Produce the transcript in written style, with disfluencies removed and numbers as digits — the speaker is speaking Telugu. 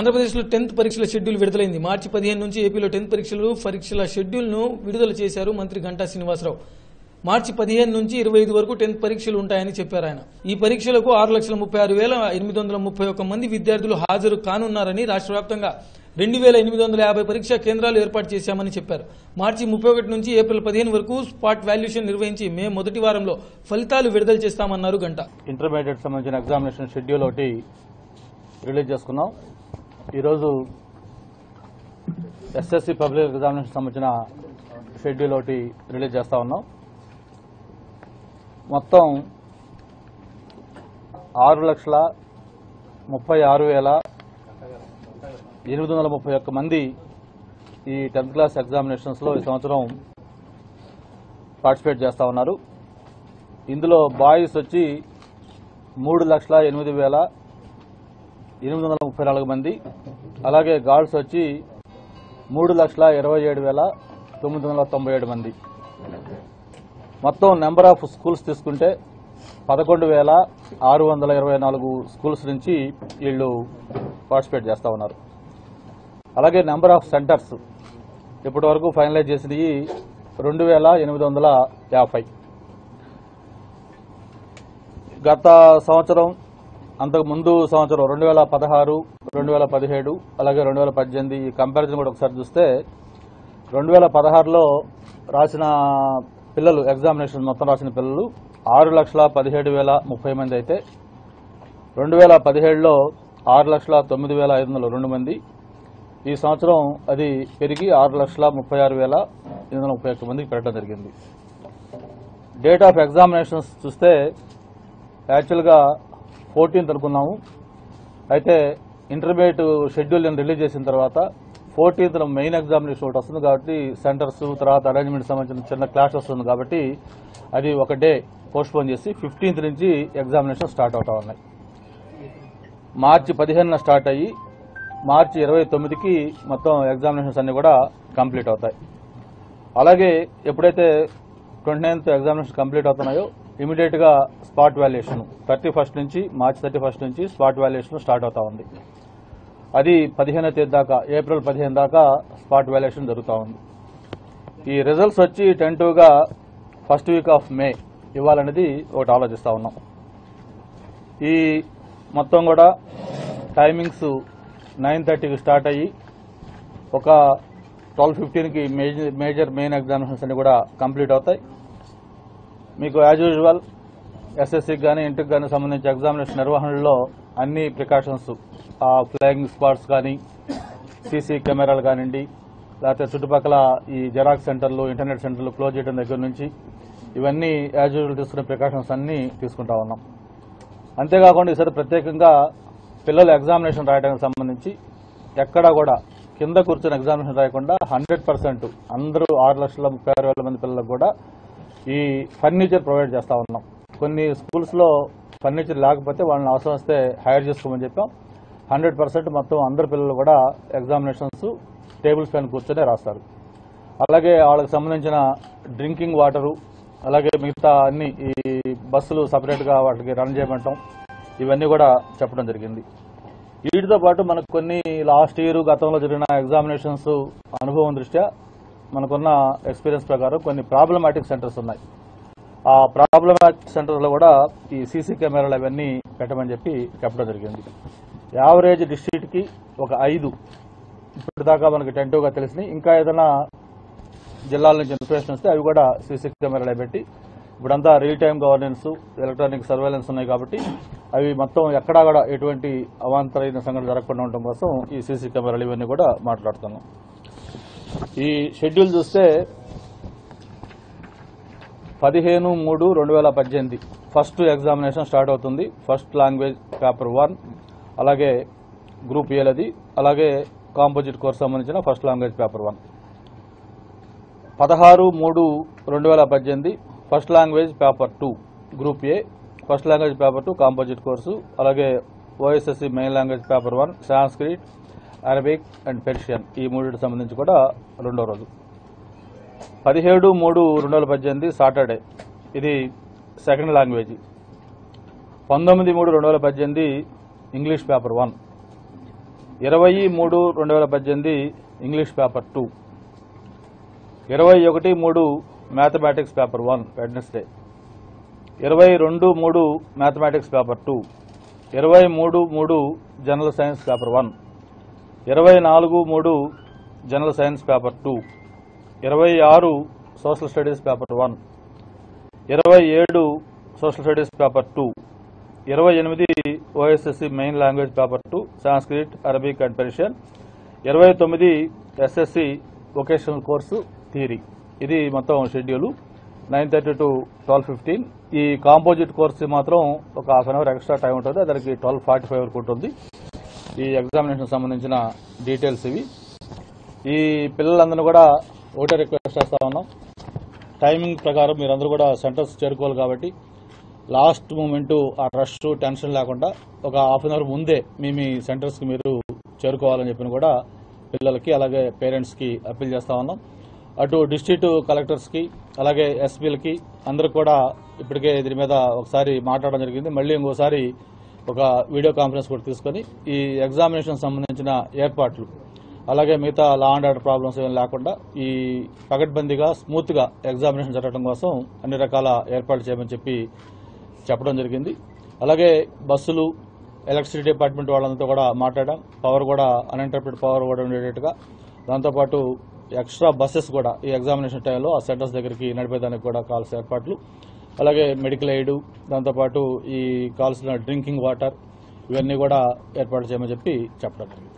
ఆంధ్రప్రదేశ్ లో 10th పరీక్షల షెడ్యూల్ విడుదలైంది. మార్చి 15 నుంచి ఏపీలో 10th పరీక్షల షెడ్యూల్ ను విడుదల చేశారు మంత్రి గంటా శ్రీనివాసరావు. మార్చి 15 నుంచి 25 వరకు 10th పరీక్షలు ఉంటాయని చెప్పారు ఆయన. ఈ పరీక్షలకు 6,36,831 మంది విద్యార్థులు హాజరు కానున్నారని రాష్ట్రవ్యాప్తంగా 2850 పరీక్షా కేంద్రాలు ఏర్పాటు చేశామని చెప్పారు. మార్చి 31 నుంచి ఏప్రిల్ 15 వరకు స్పాట్ వాల్యుయేషన్ నిర్వహించి మే మొదటి వారంలో ఫలితాలు విడుదల చేస్తామన్నారు గంటా. ఇంటర్మీడియట్ సంబంధించిన ఎగ్జామినేషన్ షెడ్యూల్ ఒకటి రిలీజ్ చేసుకున్నాం. ఈరోజు ఎస్ఎస్సి పబ్లిక్ ఎగ్జామినేషన్ సంబంధించిన షెడ్యూల్ ఒకటి రిలీజ్ చేస్తా ఉన్నాం. మొత్తం 6,36,831 మంది ఈ 10th క్లాస్ ఎగ్జామినేషన్స్ లో ఈ సంవత్సరం పార్టిసిపేట్ చేస్తా ఉన్నారు. ఇందులో బాయ్స్ వచ్చి 3,08,834 మంది, అలాగే గర్ల్స్ వచ్చి 3,27,997 మంది. మొత్తం నెంబర్ ఆఫ్ స్కూల్స్ తీసుకుంటే 11,624 స్కూల్స్ నుంచి వీళ్ళు పార్టిసిపేట్ చేస్తా ఉన్నారు. అలాగే నెంబర్ ఆఫ్ సెంటర్స్ ఇప్పటి వరకు ఫైనలైజ్ చేసినవి 2,850. గత సంవత్సరం, అంతకు ముందు సంవత్సరం 2016, 2017 అలాగే 2018 ఈ కంపారిజన్ కూడా ఒకసారి చూస్తే 2016లో రాసిన పిల్లలు ఎగ్జామినేషన్ మొత్తం రాసిన పిల్లలు 6,17,030 మంది అయితే 2017లో 6,09,502 మంది. ఈ సంవత్సరం అది పెరిగి 6,36,831 మందికి పెరగడం జరిగింది. డేట్ ఆఫ్ ఎగ్జామినేషన్స్ చూస్తే యాక్చువల్గా 14th అనుకున్నాము. అయితే ఇంటర్మీడియట్ షెడ్యూల్ నేను రిలీజ్ చేసిన తర్వాత 14th మెయిన్ ఎగ్జామినేషన్ ఒకటి వస్తుంది కాబట్టి సెంటర్స్ తర్వాత అరేంజ్మెంట్ సంబంధించిన చిన్న క్లాస్ వస్తుంది కాబట్టి అది ఒక డే పోస్ట్పోన్ చేసి 15th నుంచి ఎగ్జామినేషన్ స్టార్ట్ అవుతా ఉన్నాయి. మార్చి 15న స్టార్ట్ అయ్యి మార్చి 29కి మొత్తం ఎగ్జామినేషన్స్ అన్ని కూడా కంప్లీట్ అవుతాయి. అలాగే ఎప్పుడైతే 29th ఎగ్జామినేషన్ కంప్లీట్ అవుతున్నాయో ఇమీడియట్ గా స్పాట్ వాల్యుయేషన్ మార్చి 31 నుంచి స్పాట్ వాల్యుయేషన్ స్టార్ట్ అవుతా ఉంది. అది 15వ తేదీ దాకా, ఏప్రిల్ 15 దాకా స్పాట్ వాల్యుయేషన్ జరుగుతూ ఉంది. ఈ రిజల్ట్స్ వచ్చి టెంటివ్గా ఫస్ట్ వీక్ ఆఫ్ మే ఇవ్వాలనేది ఒకటి ఆలోచిస్తా ఉన్నాం. ఈ మొత్తం కూడా టైమింగ్స్ 9:30కి స్టార్ట్ అయ్యి ఒక 12:15కి మేజర్ మెయిన్ ఎగ్జామినేషన్స్ అన్ని కూడా కంప్లీట్ అవుతాయి. మీకు యాజ్ యూజువల్ ఎస్ఎస్సికి కానీ ఇంటికి కానీ సంబంధించి ఎగ్జామినేషన్ నిర్వహణలో అన్ని ప్రికాషన్స్, ఆ ఫ్లయింగ్ స్పాట్స్ కానీ, సీసీ కెమెరాలు కానివ్వండి, లేకపోతే చుట్టుపక్కల ఈ జెరాక్స్ సెంటర్లు, ఇంటర్నెట్ సెంటర్లు క్లోజ్ చేయడం దగ్గర నుంచి ఇవన్నీ యాజ్ యూజువల్ తీసుకునే ప్రికాషన్స్ అన్నీ తీసుకుంటా ఉన్నాం. అంతేకాకుండా ఈసారి ప్రత్యేకంగా పిల్లలు ఎగ్జామినేషన్ రాయడానికి సంబంధించి ఎక్కడా కూడా కింద కూర్చొని ఎగ్జామినేషన్ రాయకుండా 100% అందరూ 6,36,000 మంది పిల్లలకు కూడా ఈ ఫర్నిచర్ ప్రొవైడ్ చేస్తా ఉన్నాం. కొన్ని స్కూల్స్లో ఫర్నిచర్ లేకపోతే వాళ్ళని అవసరం వస్తే హైర్ చేసుకోమని చెప్పాం. 100% మొత్తం అందరు పిల్లలు కూడా ఎగ్జామినేషన్స్ టేబుల్స్ పైన కూర్చొని రాస్తారు. అలాగే వాళ్ళకి సంబంధించిన డ్రింకింగ్ వాటరు, అలాగే మిగతా అన్ని ఈ బస్సులు సపరేట్గా వాటికి రన్ చేయమంటాం, ఇవన్నీ కూడా చెప్పడం జరిగింది. వీటితో పాటు మనకు కొన్ని లాస్ట్ ఇయర్ గతంలో జరిగిన ఎగ్జామినేషన్స్ అనుభవం దృష్ట్యా మనకున్న ఎక్స్పీరియన్స్ ప్రకారం కొన్ని ప్రాబ్లమాటిక్ సెంటర్స్ ఉన్నాయి. ఆ ప్రాబ్లమాటిక్ సెంటర్లో కూడా ఈ సీసీ కెమెరాలు అవన్నీ పెట్టమని చెప్పడం జరిగింది. యావరేజ్ డిస్ట్రిక్ట్కి ఒక 5 ఇప్పటిదాకా మనకి టెంటివ్గా తెలిసినాయి. ఇంకా ఏదైనా జిల్లాల నుంచి ఇన్ఫర్మేషన్ వస్తే అవి కూడా సీసీ కెమెరాలు పెట్టి, ఇప్పుడంతా real time governance, electronic surveillance ఉన్నాయి కాబట్టి అవి మొత్తం ఎక్కడా కూడా ఎటువంటి అవాంతరైన సంఘటన జరగకుండా ఉండటం కోసం ఈ సీసీ కెమెరాలు ఇవన్నీ కూడా మాట్లాడుతున్నాం. ఈ షెడ్యూల్ చూస్తే 15/3/2018 ఫస్ట్ ఎగ్జామినేషన్ స్టార్ట్ అవుతుంది. ఫస్ట్ లాంగ్వేజ్ పేపర్ 1, అలాగే గ్రూప్ A, అలాగే కాంపోజిట్ కోర్స్ సంబంధించిన first language paper 1. 16/3/2018 first language paper 2 group A, first language paper 2 composite course, అలాగే OSSC main language paper 1 Sanskrit, Arabic and Persian ఈ మూడింటికి సంబంధించి కూడా రెండో రోజు. 17/3/2018 సాటర్డే, ఇది second language. 19/3/2018 English paper 1, 23-2018 English paper 2, 21-3 mathematics paper 1 Wednesday, 22-3 mathematics paper 2, 23-3 general science paper 1, 24-3 general science paper 2, 26 social studies paper 1, 27 social studies paper 2, 28 OSSC main language paper 2 Sanskrit Arabic and Persian, 29 SSC vocational course theory. ఇది మొత్తం షెడ్యూల్ 9:30 to 12:15. ఈ కాంపోజిట్ కోర్సు మాత్రం ఒక half an hour extra time ఉంటుంది, దానికి 12:45 వరకు ఉంటుంది. ఈ ఎగ్జామినేషన్ సంబంధించిన డీటెయిల్స్ ఇవి. ఈ పిల్లలందరూ కూడా ఓటే రిక్వెస్ట్ చేస్తా ఉన్నాం, టైమింగ్ ప్రకారం మీరందరూ కూడా సెంటర్స్ చేరుకోవాలి కాబట్టి లాస్ట్ మూమెంట్ ఆ రష్ టెన్షన్ లేకుండా ఒక హాఫ్ అన్ అవర్ ముందే మీ సెంటర్స్కి మీరు చేరుకోవాలని చెప్పిన కూడా పిల్లలకి అలాగే పేరెంట్స్కి అప్పీల్ చేస్తా ఉన్నాం. అటు డిస్ట్రిక్ట్ కలెక్టర్స్కి అలాగే ఎస్పీలకి అందరూ కూడా ఇప్పటికే దీని మీద ఒకసారి మాట్లాడడం జరిగింది. మళ్ళీ ఇంకోసారి ఒక వీడియో కాన్ఫరెన్స్ కూడా తీసుకొని ఈ ఎగ్జామినేషన్ సంబంధించిన ఏర్పాట్లు అలాగే మిగతా లా అండ్ ఆర్డర్ ప్రాబ్లమ్స్ ఏం లేకుండా ఈ పకడ్బందీగా స్మూత్గా ఎగ్జామినేషన్ జరగడం కోసం అన్ని రకాల ఏర్పాట్లు చేయమని చెప్పడం జరిగింది. అలాగే బస్సులు ఎలక్ట్రిసిటీ డిపార్ట్మెంట్ వాళ్ళంతా కూడా మాట్లాడడం, పవర్ కూడా అన్ఇంటర్ప్టెడ్ పవర్ కూడా ఉండేటట్టుగా, దాంతోపాటు ఎక్స్ట్రా బస్సెస్ కూడా ఈ ఎగ్జామినేషన్ టైంలో ఆ సెంటర్స్ దగ్గరికి నడిపేదానికి కూడా కావాల్సిన ఏర్పాట్లు, అలాగే మెడికల్ ఎయిడ్, దాంతోపాటు ఈ కావాల్సిన డ్రింకింగ్ వాటర్ ఇవన్నీ కూడా ఏర్పాటు చేయమని చెప్పడం జరిగింది.